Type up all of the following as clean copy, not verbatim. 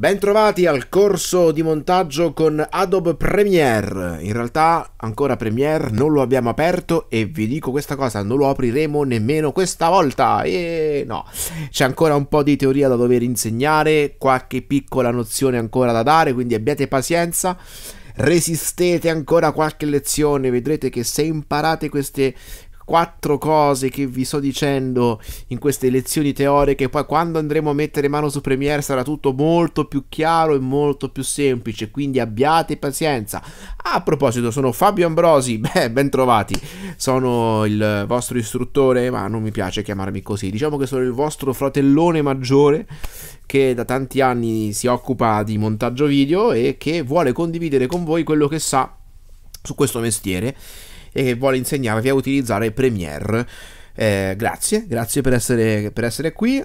Bentrovati al corso di montaggio con Adobe Premiere. In realtà ancora Premiere non lo abbiamo aperto e vi dico questa cosa, non lo apriremo nemmeno questa volta. E no, c'è ancora un po' di teoria da dover insegnare, qualche piccola nozione ancora da dare, quindi abbiate pazienza, resistete ancora qualche lezione, vedrete che se imparate queste 4 cose che vi sto dicendo in queste lezioni teoriche, poi quando andremo a mettere mano su Premiere sarà tutto molto più chiaro e molto più semplice, quindi abbiate pazienza. A proposito, sono Fabio Ambrosi, ben trovati, sono il vostro istruttore, ma non mi piace chiamarmi così, diciamo che sono il vostro fratellone maggiore che da tanti anni si occupa di montaggio video e che vuole condividere con voi quello che sa su questo mestiere e che vuole insegnarvi a utilizzare Premiere. Grazie per essere qui,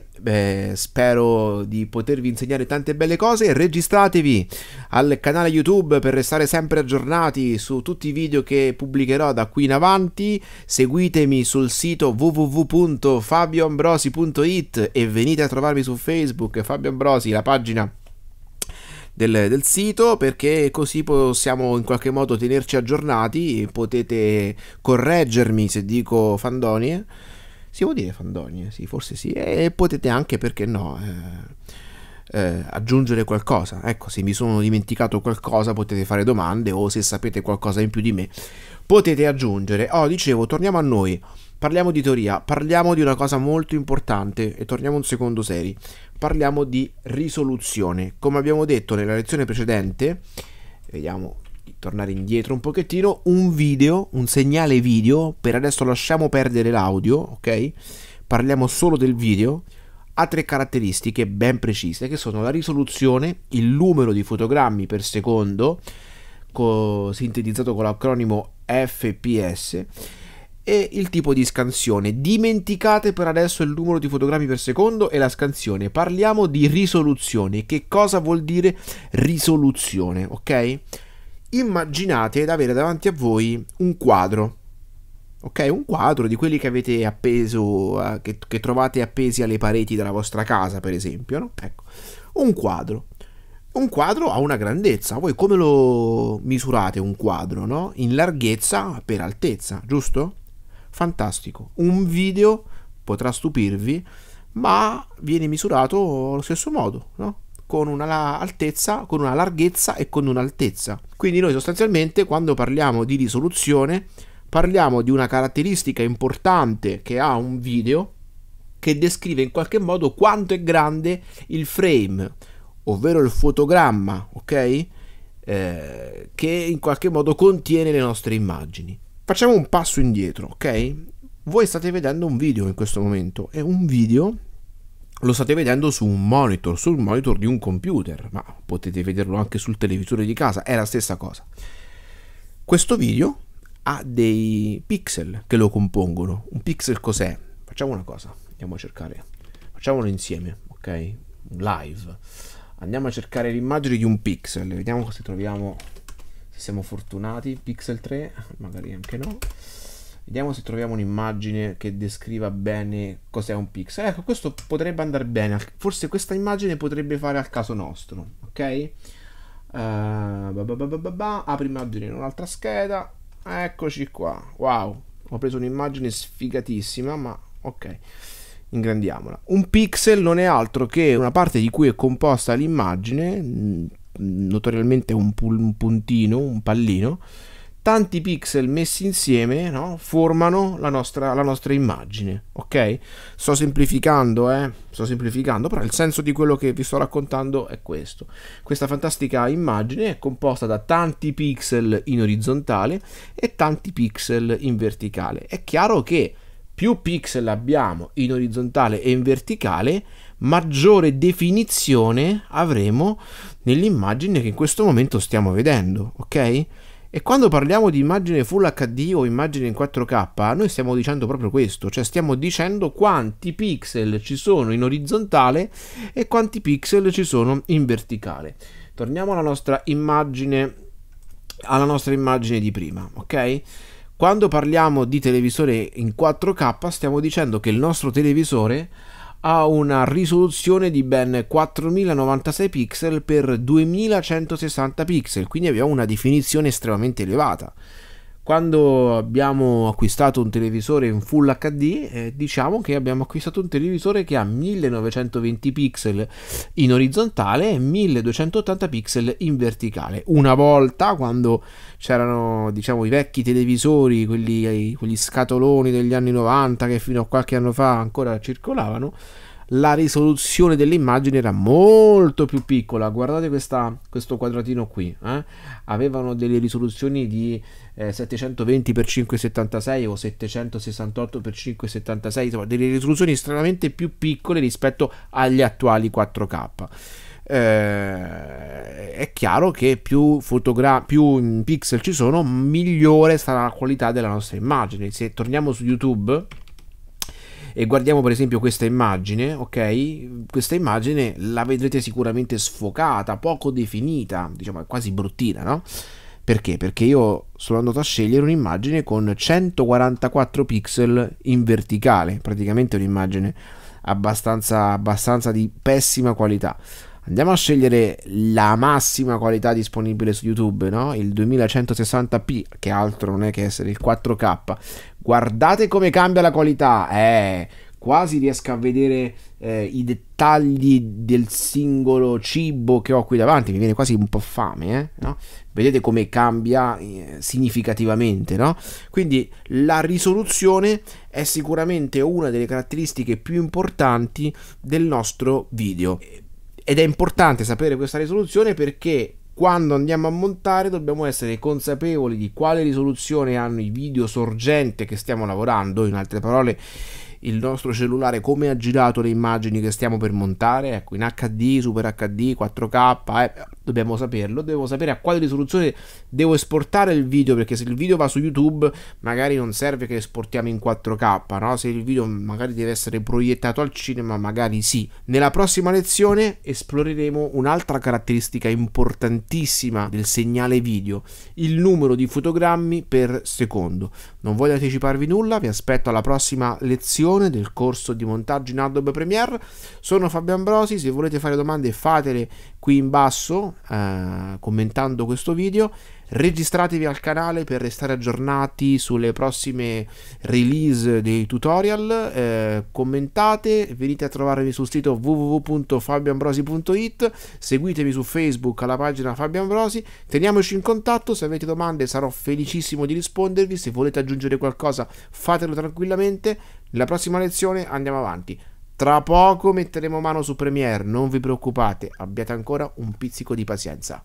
spero di potervi insegnare tante belle cose. Registratevi al canale YouTube per restare sempre aggiornati su tutti i video che pubblicherò da qui in avanti, seguitemi sul sito www.fabioambrosi.it e venite a trovarmi su Facebook, Fabio Ambrosi, la pagina del sito, perché così possiamo in qualche modo tenerci aggiornati. Potete correggermi se dico fandonie, si può dire fandonie, sì, forse sì, e potete anche, perché no, aggiungere qualcosa. Ecco, se mi sono dimenticato qualcosa potete fare domande, o se sapete qualcosa in più di me potete aggiungere. Dicevo, torniamo a noi, parliamo di teoria, parliamo di una cosa molto importante e torniamo un secondo seri. Parliamo di risoluzione. Come abbiamo detto nella lezione precedente, vediamo di tornare indietro un pochettino, un video, un segnale video, per adesso lasciamo perdere l'audio, ok? Parliamo solo del video, ha 3 caratteristiche ben precise che sono la risoluzione, il numero di fotogrammi per secondo, sintetizzato con l'acronimo FPS, e il tipo di scansione. Dimenticate per adesso il numero di fotogrammi per secondo e la scansione, parliamo di risoluzione. Che cosa vuol dire risoluzione? Ok, immaginate di avere davanti a voi un quadro, ok, un quadro di quelli che avete appeso, che trovate appesi alle pareti della vostra casa, per esempio, no? Ecco, un quadro ha una grandezza. Voi come lo misurate un quadro, no? In larghezza per altezza, giusto? Fantastico, un video potrà stupirvi, ma viene misurato allo stesso modo, no? Con una altezza, con una larghezza e con un'altezza. Quindi noi sostanzialmente, quando parliamo di risoluzione, parliamo di una caratteristica importante che ha un video, che descrive in qualche modo quanto è grande il frame, ovvero il fotogramma, ok? Che in qualche modo contiene le nostre immagini. Facciamo un passo indietro, ok? Voi state vedendo un video in questo momento, e un video lo state vedendo su un monitor, sul monitor di un computer, ma potete vederlo anche sul televisore di casa, è la stessa cosa. Questo video ha dei pixel che lo compongono. Un pixel cos'è? Facciamo una cosa, andiamo a cercare, facciamolo insieme, ok? Live, andiamo a cercare l'immagine di un pixel, vediamo se troviamo, se siamo fortunati, pixel 3, magari anche no. Vediamo se troviamo un'immagine che descriva bene cos'è un pixel. Ecco, questo potrebbe andare bene, forse questa immagine potrebbe fare al caso nostro, ok? Apri immagine in un'altra scheda, eccoci qua. Wow, ho preso un'immagine sfigatissima, ma ok, ingrandiamola. Un pixel non è altro che una parte di cui è composta l'immagine, notoriamente un puntino, un pallino. Tanti pixel messi insieme, no? Formano la nostra immagine, ok? Sto semplificando, però il senso di quello che vi sto raccontando è questo. Questa fantastica immagine è composta da tanti pixel in orizzontale e tanti pixel in verticale. È chiaro che più pixel abbiamo in orizzontale e in verticale, maggiore definizione avremo nell'immagine che in questo momento stiamo vedendo, ok? E quando parliamo di immagine Full HD o immagine in 4K, noi stiamo dicendo proprio questo, cioè stiamo dicendo quanti pixel ci sono in orizzontale e quanti pixel ci sono in verticale. Torniamo alla nostra immagine di prima, ok? Quando parliamo di televisore in 4K stiamo dicendo che il nostro televisore ha una risoluzione di ben 4096 pixel per 2160 pixel, quindi abbiamo una definizione estremamente elevata. Quando abbiamo acquistato un televisore in Full HD, diciamo che abbiamo acquistato un televisore che ha 1920 pixel in orizzontale e 1280 pixel in verticale. Una volta, quando c'erano, diciamo, i vecchi televisori, quegli scatoloni degli anni 90 che fino a qualche anno fa ancora circolavano, la risoluzione dell'immagine era molto più piccola. Guardate questo quadratino qui, avevano delle risoluzioni di 720x576 o 768x576, insomma delle risoluzioni estremamente più piccole rispetto agli attuali 4K. È chiaro che più pixel ci sono, migliore sarà la qualità della nostra immagine. Se torniamo su YouTube e guardiamo per esempio questa immagine, ok? Questa immagine la vedrete sicuramente sfocata, poco definita, diciamo è quasi bruttina, no? Perché? Perché io sono andato a scegliere un'immagine con 144 pixel in verticale, praticamente un'immagine abbastanza di pessima qualità. Andiamo a scegliere la massima qualità disponibile su YouTube, no? Il 2160p, che altro non è che essere il 4K. Guardate come cambia la qualità, quasi riesco a vedere i dettagli del singolo cibo che ho qui davanti, mi viene quasi un po' fame, no? Vedete come cambia significativamente, no? Quindi la risoluzione è sicuramente una delle caratteristiche più importanti del nostro video. Ed è importante sapere questa risoluzione perché quando andiamo a montare dobbiamo essere consapevoli di quale risoluzione hanno i video sorgente che stiamo lavorando, in altre parole il nostro cellulare come ha girato le immagini che stiamo per montare, ecco, in HD, Super HD, 4K, dobbiamo saperlo, devo sapere a quale risoluzione devo esportare il video, perché se il video va su YouTube magari non serve che esportiamo in 4K, no? Se il video magari deve essere proiettato al cinema, magari sì. Nella prossima lezione esploreremo un'altra caratteristica importantissima del segnale video, il numero di fotogrammi per secondo. Non voglio anticiparvi nulla, vi aspetto alla prossima lezione del corso di montaggio in Adobe Premiere. Sono Fabio Ambrosi, se volete fare domande fatele qui in basso commentando questo video, registratevi al canale per restare aggiornati sulle prossime release dei tutorial, commentate, venite a trovarmi sul sito www.fabioambrosi.it, seguitemi su Facebook alla pagina Fabio Ambrosi, teniamoci in contatto, se avete domande sarò felicissimo di rispondervi, se volete aggiungere qualcosa fatelo tranquillamente. Nella prossima lezione andiamo avanti. Tra poco metteremo mano su Premiere, non vi preoccupate, abbiate ancora un pizzico di pazienza.